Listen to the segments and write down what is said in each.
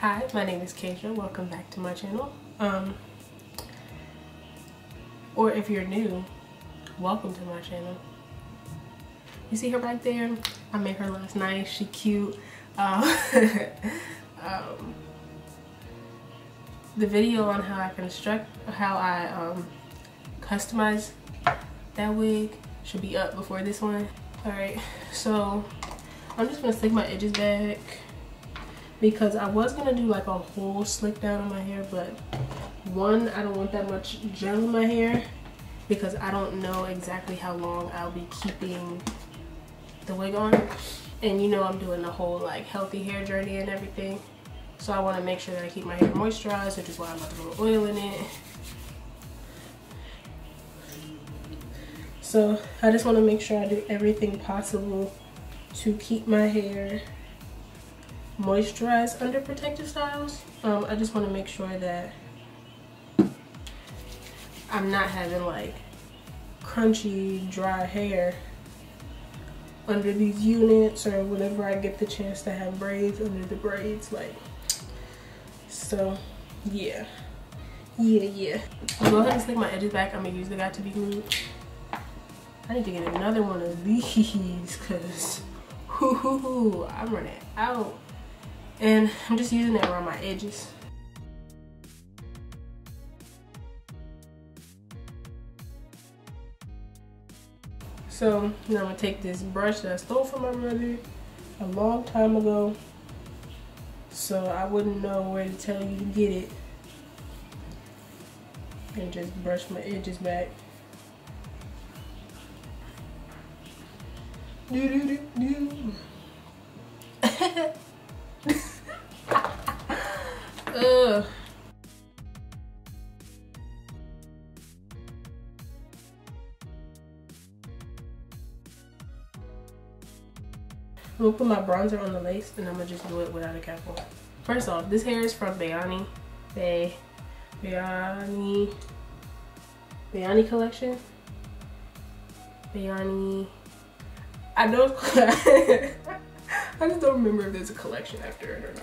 Hi, my name is Kasia. Welcome back to my channel. Or if you're new, welcome to my channel. You see her right there? I made her last night. She cute. The video on how I construct, how I customize that wig should be up before this one. Alright, so I'm just going to slick my edges back, because I was gonna do like a whole slick down on my hair, but one, I don't want that much gel in my hair because I don't know exactly how long I'll be keeping the wig on. And you know I'm doing the whole like healthy hair journey and everything. So I wanna make sure that I keep my hair moisturized, which is why I'm not gonna put oil in it. So I just wanna make sure I do everything possible to keep my hair moisturize under protective styles. I just want to make sure that I'm not having like crunchy dry hair under these units, or whenever I get the chance to have braids, under the braids, like. So yeah, I'll go ahead and stick my edges back. I'm gonna use the Got2B Glued. I need to get another one of these because I'm running out. And I'm just using it around my edges. So now I'm gonna take this brush that I stole from my brother a long time ago. So I wouldn't know where to tell you to get it. And just brush my edges back. Do do do do. Ugh. I'm gonna put my bronzer on the lace and I'm gonna just do it without a cap on. First off, this hair is from Bey'Ani. Bey'Ani collection. Bey'Ani. I know. I just don't remember if there's a collection after it or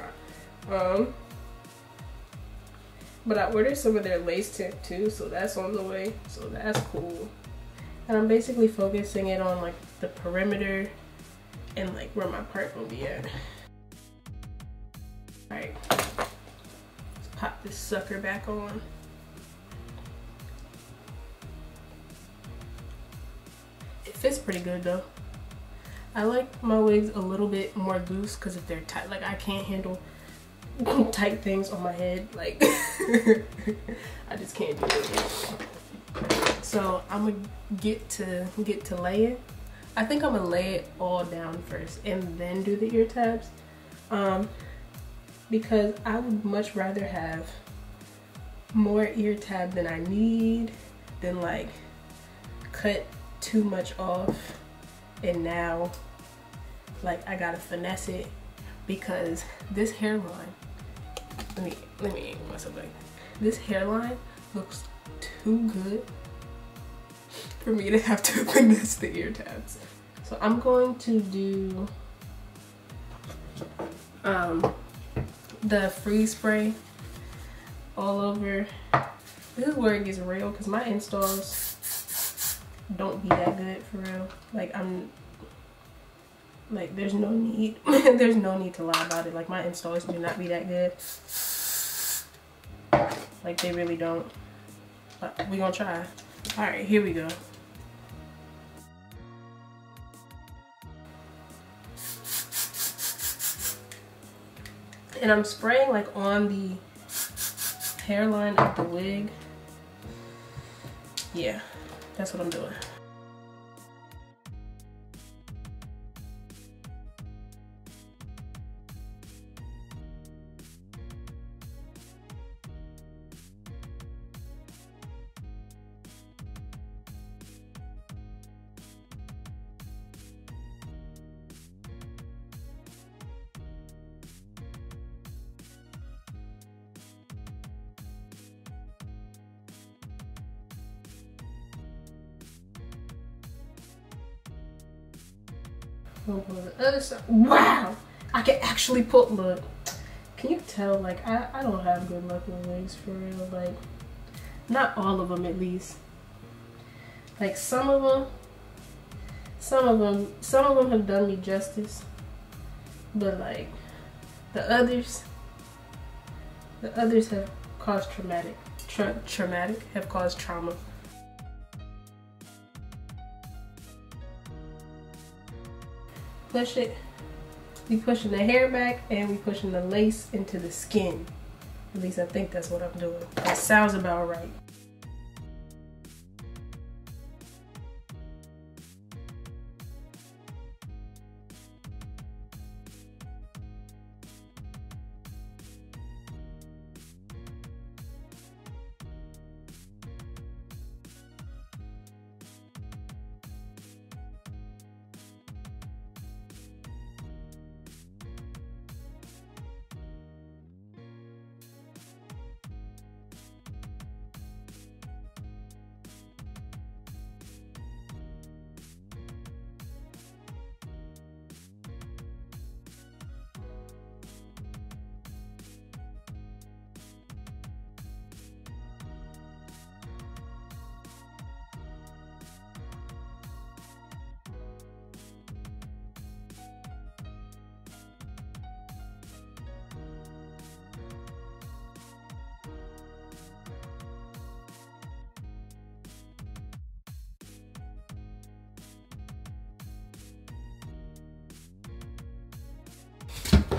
not. But I ordered some of their lace tint too, so that's on the way. So that's cool. And I'm basically focusing it on like the perimeter and like where my part will be at. Alright, let's pop this sucker back on. It fits pretty good though. I like my wigs a little bit more loose, because if they're tight, like I can't handle tight things on my head, like I just can't do it. So I'm gonna get to laying. I think I'm gonna lay it all down first and then do the ear tabs, because I would much rather have more ear tab than I need than like cut too much off and now like I gotta finesse it, because this hairline, let me aim myself back. This hairline looks too good for me to have to finesse the ear tabs. So I'm going to do the freeze spray all over. This is where it gets real, because my installs don't be that good for real. Like I'm like, there's no need there's no need to lie about it. Like my installs do not be that good, like they really don't, but we gonna try. All right, here we go. And I'm spraying like on the hairline of the wig. Yeah, that's what I'm doing. Wow, I can actually put, look, Can you tell, like, I don't have good luck with wigs, for real. Like, not all of them, at least. Like, some of them have done me justice. But, like, the others have caused trauma. Push it. We pushing the hair back and we pushing the lace into the skin. At least I think that's what I'm doing. That sounds about right.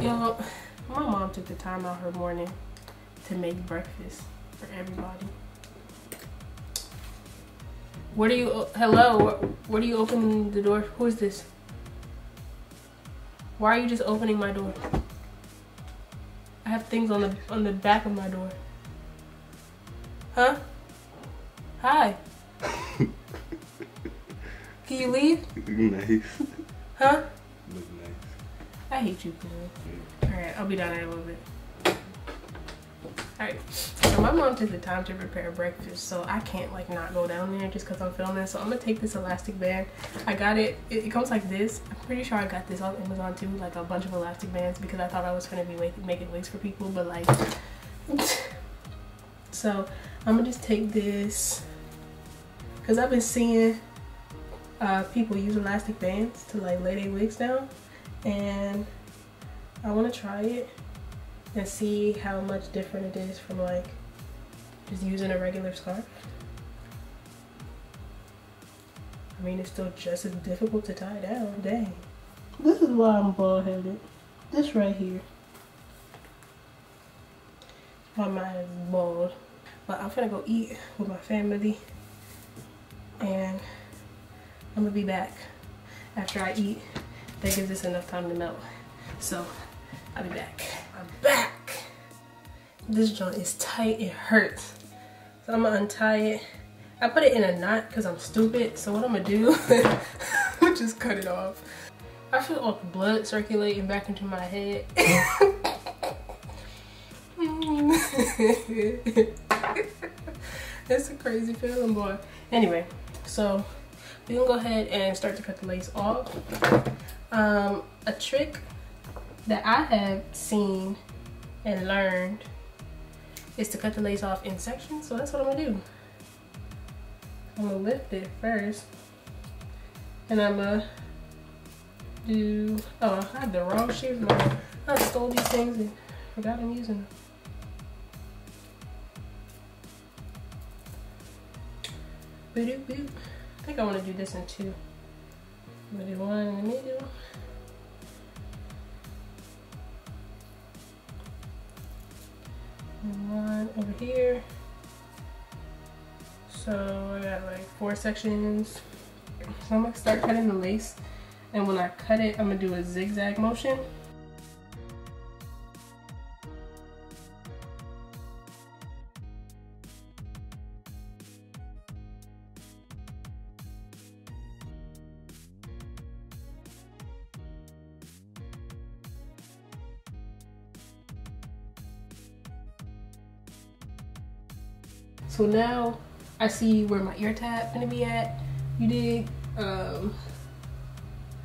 Y'all, my mom took the time out her morning to make breakfast for everybody. What are you, hello, what are you opening the door? Who is this? Why are you just opening my door? I have things on the back of my door. Huh? Hi. Can you leave? Nice. Huh? I hate you, girl. Alright, I'll be down there in a little bit. Alright, so my mom took the time to prepare breakfast, so I can't, like, not go down there just because I'm filming. So I'm going to take this elastic band. I got it. It comes like this. I'm pretty sure I got this on Amazon, too, like a bunch of elastic bands, because I thought I was going to be making wigs for people, but, like... So, I'm going to just take this, because I've been seeing people use elastic bands to, like, lay their wigs down. And I want to try it and see how much different it is from, like, just using a regular scarf. I mean, it's still just as difficult to tie down. Dang. This is why I'm bald-headed. This right here. My mind is bald. But I'm finna go eat with my family. And I'm gonna be back after I eat. That gives us enough time to melt. So, I'll be back. I'm back! This joint is tight, it hurts. So I'm gonna untie it. I put it in a knot because I'm stupid, so what I'm gonna do is just cut it off. I feel all the blood circulating back into my head. That's a crazy feeling, boy. Anyway, so we can go ahead and start to cut the lace off. A trick that I have seen and learned is to cut the lace off in sections, so that's what I'm gonna do. I'm gonna lift it first, and I'm gonna do, oh, I had the wrong shears. I stole these things and forgot I'm using them. Boop boop. I think I want to do this in two. I'm gonna do one in the middle. And one over here. So I got like four sections. So I'm gonna start cutting the lace. And when I cut it, I'm gonna do a zigzag motion. So now I see where my ear tab gonna be at. You dig?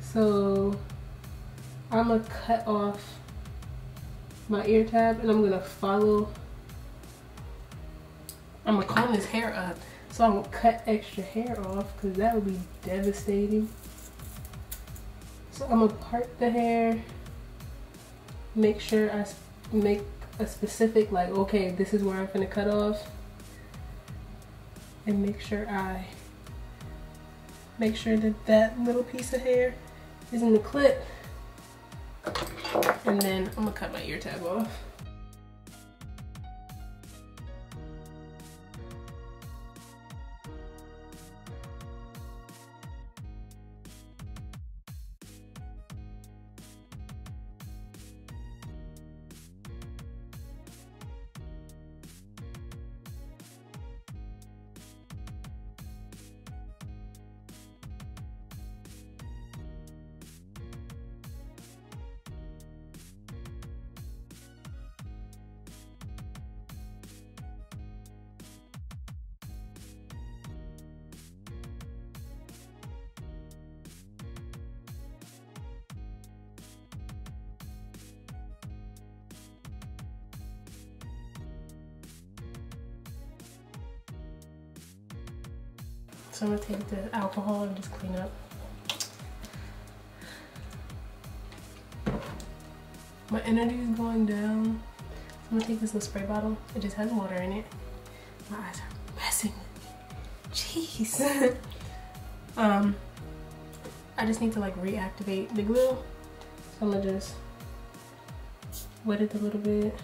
So I'm gonna cut off my ear tab, and I'm gonna follow, I'm gonna comb this hair up so I won't cut extra hair off because that would be devastating. So I'm gonna part the hair, make sure I make a specific, like, okay, this is where I'm gonna cut off, and make sure I make sure that that little piece of hair is in the clip, and then I'm gonna cut my ear tab off. So I'm gonna take the alcohol and just clean up. My energy is going down. So I'm gonna take this little spray bottle. It just has water in it. My eyes are messing with me. Jeez. I just need to like reactivate the glue. So I'm gonna just wet it a little bit.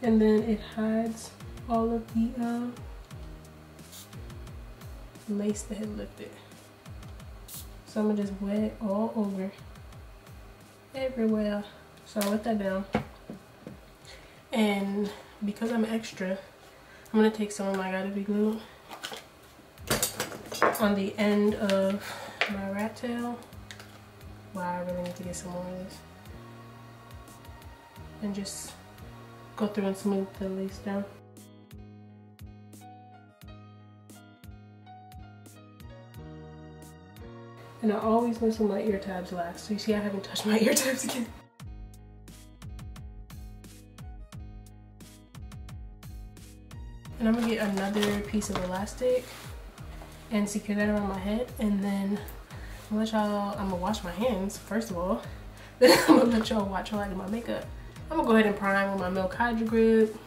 And then it hides all of the lace that had lifted. So I'm gonna just wet it all over, everywhere. So I wet that down. And because I'm extra, I'm gonna take some of my Got2B glue on the end of my rat tail. Wow, I really need to get some more of this. And just go through and smooth the lace down. And I always mess with my ear tabs last, so you see I haven't touched my ear tabs again. And I'm gonna get another piece of elastic and secure that around my head, and then I'm gonna let y'all, I'm gonna wash my hands first of all, then I'm gonna let y'all watch while I do my makeup. I'm gonna go ahead and prime with my Milk Hydro Grip.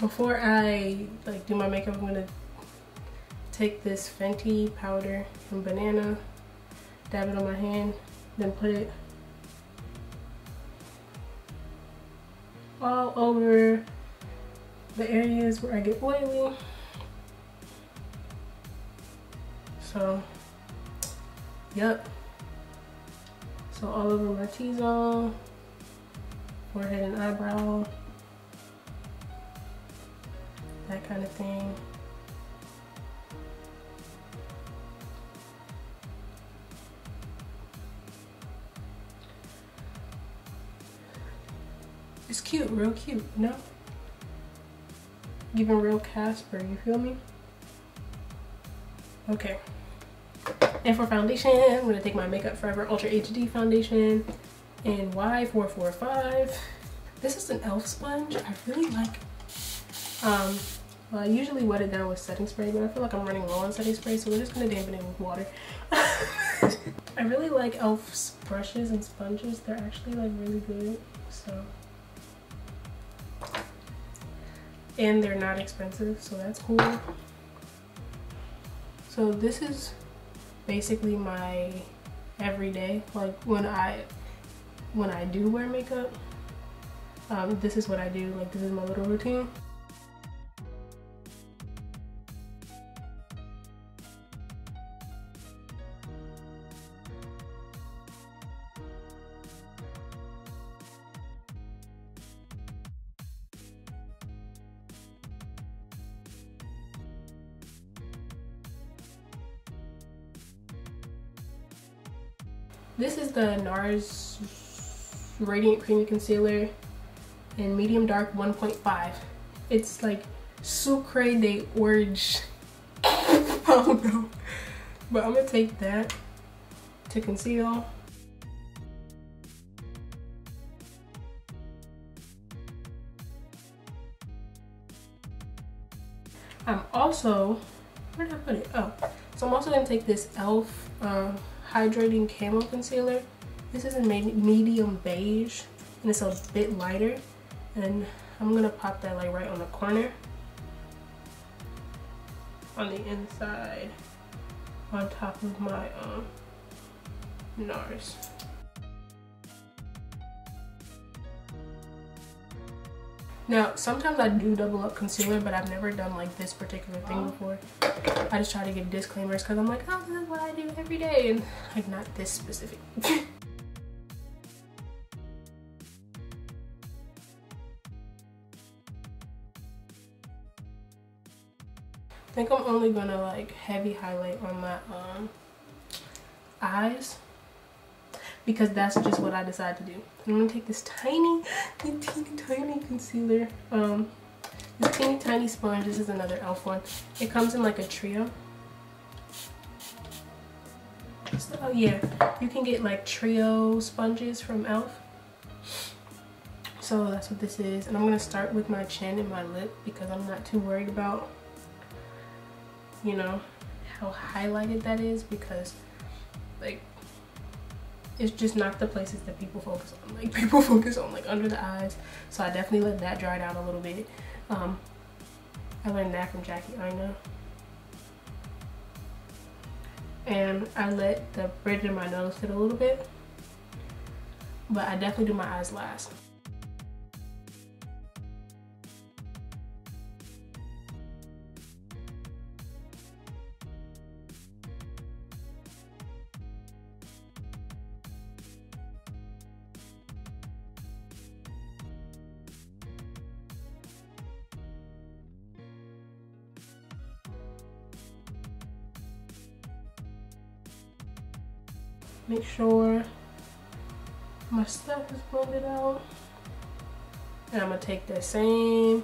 Before I like do my makeup, I'm gonna take this Fenty powder and banana, dab it on my hand, then put it all over the areas where I get oily. So, yep. So all over my T-zone, forehead and eyebrow, that kind of thing. It's cute, real cute, you know? Giving real Casper, you feel me? Okay. And for foundation, I'm gonna take my Makeup Forever Ultra HD Foundation in Y445. This is an Elf sponge. I really like it. Well, I usually wet it down with setting spray, but I feel like I'm running low on setting spray, so we're just gonna dampen it with water. I really like Elf's brushes and sponges. They're actually like really good, so. And they're not expensive, so that's cool. So this is basically my everyday, like when I do wear makeup, this is what I do, like this is my little routine. This is the NARS Radiant Creamy Concealer in Medium Dark 1.5. It's like sucre de orange. I don't know. But I'm gonna take that to conceal. I'm also, where did I put it? Oh, so I'm also gonna take this Elf Hydrating Camo Concealer. This is in medium beige, and it's a bit lighter. And I'm gonna pop that like right on the corner, on the inside, on top of my NARS. Now, sometimes I do double up concealer, but I've never done like this particular thing before. I just try to give disclaimers because I'm like, oh, this is what I do every day, and like not this specific. I think I'm only gonna like heavy highlight on my eyes because that's just what I decided to do. I'm gonna take this teeny tiny concealer, this teeny tiny sponge. This is another Elf one. It comes in like a trio. So yeah, you can get like trio sponges from Elf. So that's what this is, and I'm gonna start with my chin and my lip because I'm not too worried about, you know, how highlighted that is, because like it's just not the places that people focus on. Like people focus on like under the eyes, so I definitely let that dry down a little bit. I learned that from Jackie Aina, and I let the bridge of my nose sit a little bit, but I definitely do my eyes last. Make sure my stuff is blended out, and I'm gonna take that same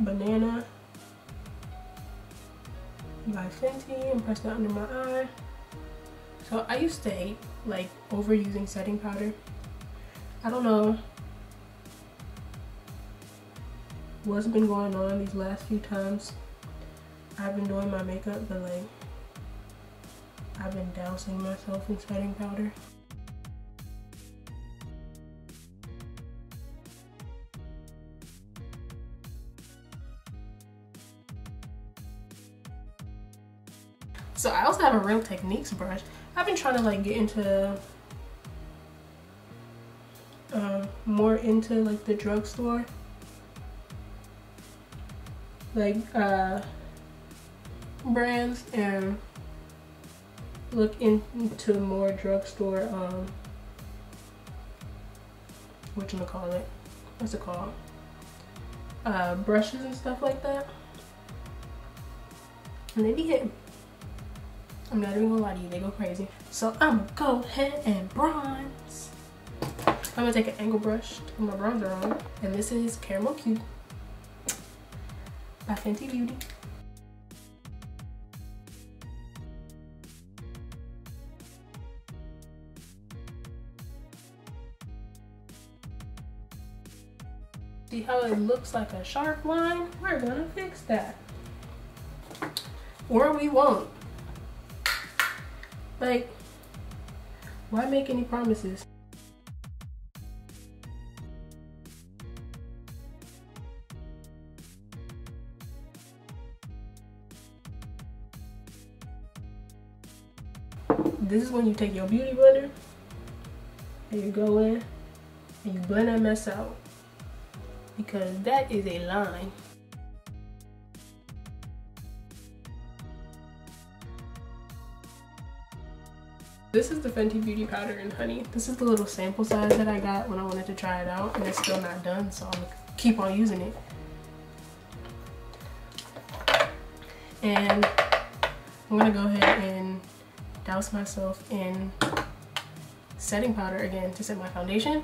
Banana by Fenty and press that under my eye. So I used to hate like overusing setting powder. I don't know what's been going on these last few times I've been doing my makeup, but like I've been dousing myself in setting powder. So I also have a Real Techniques brush. I've been trying to like get into more into like the drugstore, like brands, and look into more drugstore, whatchamacallit, what's it called, brushes and stuff like that, and they be hitting. I'm not even gonna lie to you, they go crazy. So I'm gonna go ahead and bronze. I'm gonna take an angle brush to put my bronzer on, and this is Caramel Q by Fenty Beauty. See how it looks like a sharp line? We're gonna fix that. Or we won't. Like, why make any promises? This is when you take your beauty blender and you go in and you blend that mess out, because that is a line. This is the Fenty Beauty Powder and Honey. This is the little sample size that I got when I wanted to try it out, and it's still not done, so I'm gonna keep on using it. And I'm gonna go ahead and douse myself in setting powder again to set my foundation.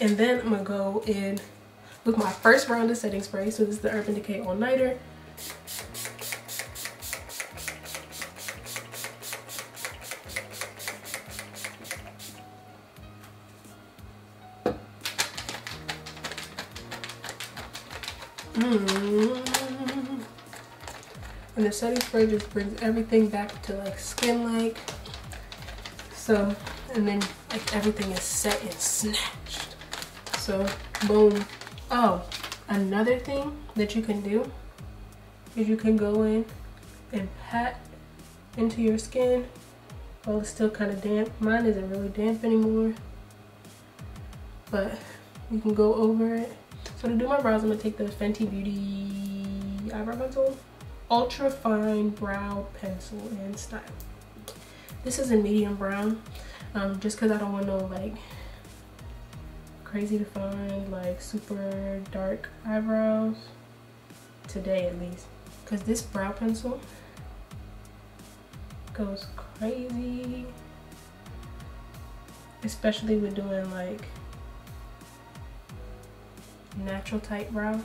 And then I'm gonna go in with my first round of setting spray. So this is the Urban Decay All Nighter. And the setting spray just brings everything back to like skin-like. So, and then like everything is set and snatched. So, boom. Oh, another thing that you can do is you can go in and pat into your skin while it's still kind of damp. Mine isn't really damp anymore, but you can go over it. So to do my brows, I'm gonna take the Fenty Beauty Eyebrow Pencil, Ultra Fine Brow Pencil and Style. This is in medium brown, just cause I don't want no like crazy defined, like super dark eyebrows, today at least. Cause this brow pencil goes crazy, especially with doing like natural tight brow.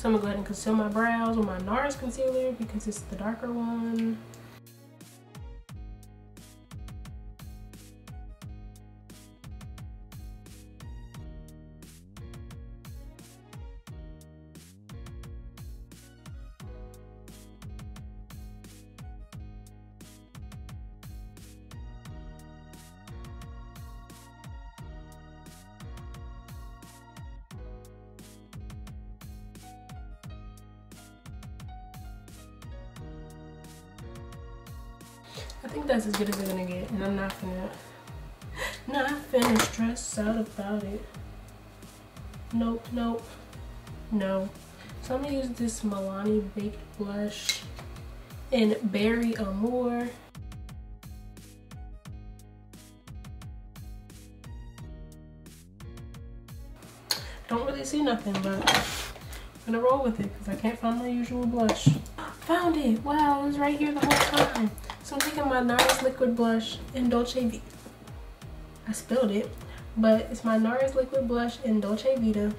So I'm gonna go ahead and conceal my brows with my NARS concealer because it's the darker one. I think that's as good as it's gonna get, and I'm not finna stress out about it. Nope, nope, no. So I'm gonna use this Milani Baked Blush in Berry Amour. Don't really see nothing, but I'm gonna roll with it because I can't find my usual blush. Found it! Wow, it was right here the whole time. So I'm taking my NARS Liquid Blush in Dolce Vita. I spilled it, but it's my NARS Liquid Blush in Dolce Vita.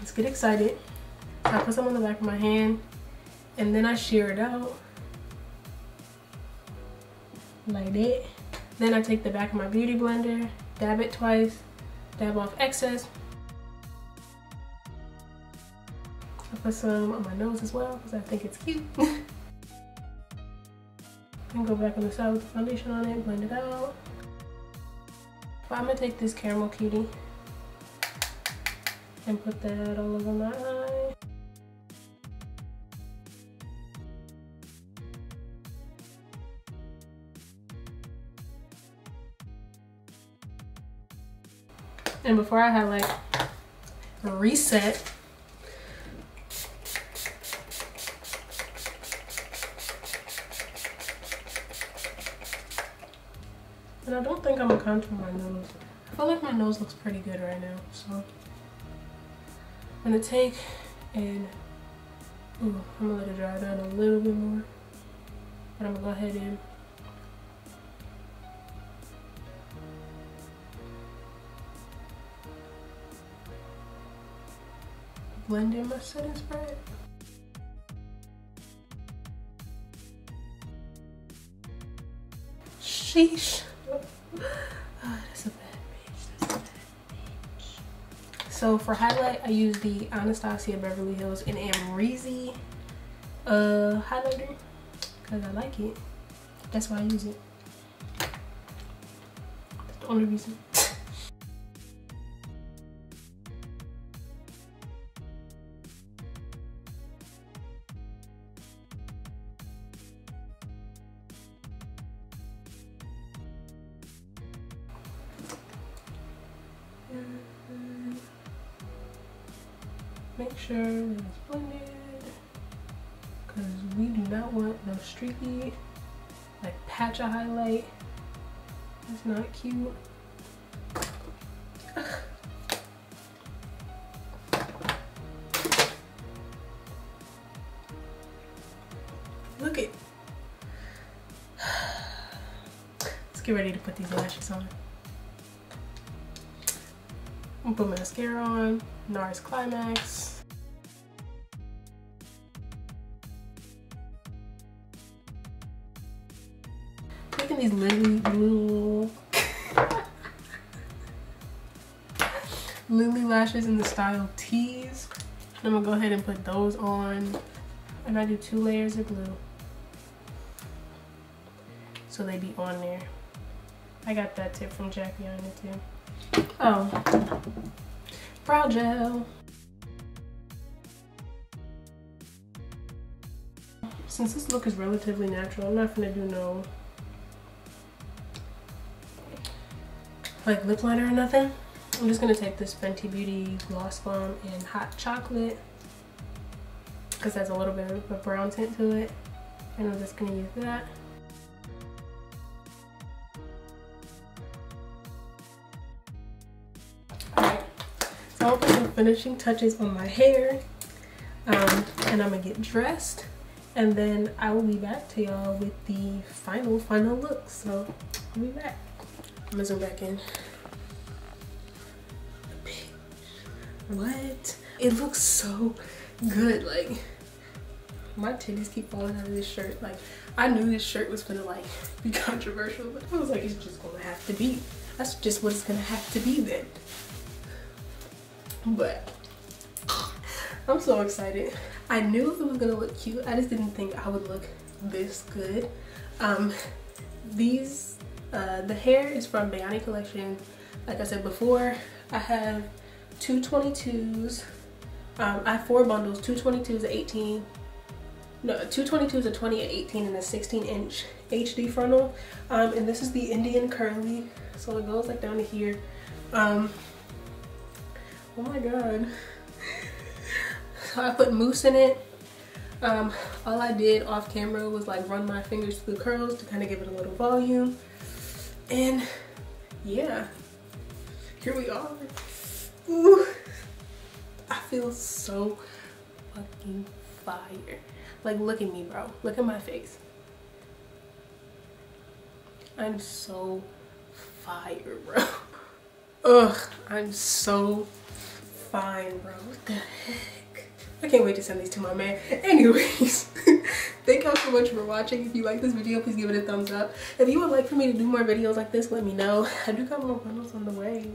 Let's get excited. I put some on the back of my hand, and then I sheer it out. Like that. Then I take the back of my beauty blender, dab it twice, dab off excess. I put some on my nose as well, because I think it's cute. And go back on the side with the foundation on it, blend it out. But I'm gonna take this Caramel Q and put that all over my eye. And before I highlight, reset. And I don't think I'm gonna contour my nose. I feel like my nose looks pretty good right now, so I'm gonna take and I'm gonna let it dry down a little bit more. But I'm gonna go ahead and blend in my setting spray. Sheesh. So for highlight, I use the Anastasia Beverly Hills and Amrezy highlighter because I like it. That's why I use it. That's the only reason. make sure that it's blended, because we do not want no streaky, like, patch of highlight. It's not cute. Look it. Let's get ready to put these lashes on. I'm gonna put mascara on, NARS Climax. Look at these lily lashes in the style Tease. I'm gonna go ahead and put those on, and I do 2 layers of glue so they be on there. I got that tip from Jackie Aina too. Oh, brow gel. Since this look is relatively natural, I'm not gonna do no like lip liner or nothing. I'm just gonna take this Fenty Beauty Gloss Balm in Hot Choclit, because that's a little bit of a brown tint to it, and I'm just gonna use that. Alright, so I'll put some finishing touches on my hair, and I'm gonna get dressed, and then I will be back to y'all with the final look. So I'll be back. I'm gonna zoom back in. What? It looks so good. Like, my titties keep falling out of this shirt. Like, I knew this shirt was gonna like be controversial, but I was like, it's just gonna have to be. That's just what it's gonna have to be then. But I'm so excited. I knew it was gonna look cute. I just didn't think I would look this good. The hair is from Bey'Ani collection. Like I said before, I have 222s. I have 4 bundles, 222s, 18. No, 222s, a 20, an 18, and a 16-inch HD frontal. And this is the Indian curly, so it goes like down to here. Oh my god! So I put mousse in it. All I did off camera was like run my fingers through curls to kind of give it a little volume. And yeah, here we are. Ooh, I feel so fucking fire. Like, look at me, bro. Look at my face. I'm so fire, bro. Ugh, I'm so fine, bro. What the heck? I can't wait to send these to my man. Anyways. Thank y'all so much for watching. If you like this video, please give it a thumbs up. If you would like for me to do more videos like this, let me know. I do got more bundles on the way.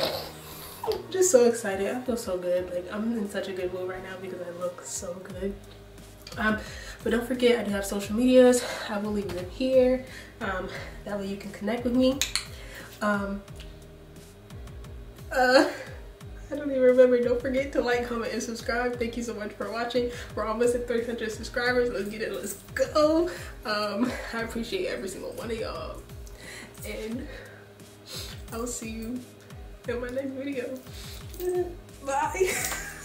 I'm just so excited. I feel so good. Like, I'm in such a good mood right now because I look so good. But don't forget, I do have social medias. I will leave them here. That way you can connect with me. I don't even remember. Don't forget to like, comment, and subscribe. Thank you so much for watching. We're almost at 300 subscribers. Let's get it. Let's go. I appreciate every single one of y'all. And I'll see you in my next video. Bye.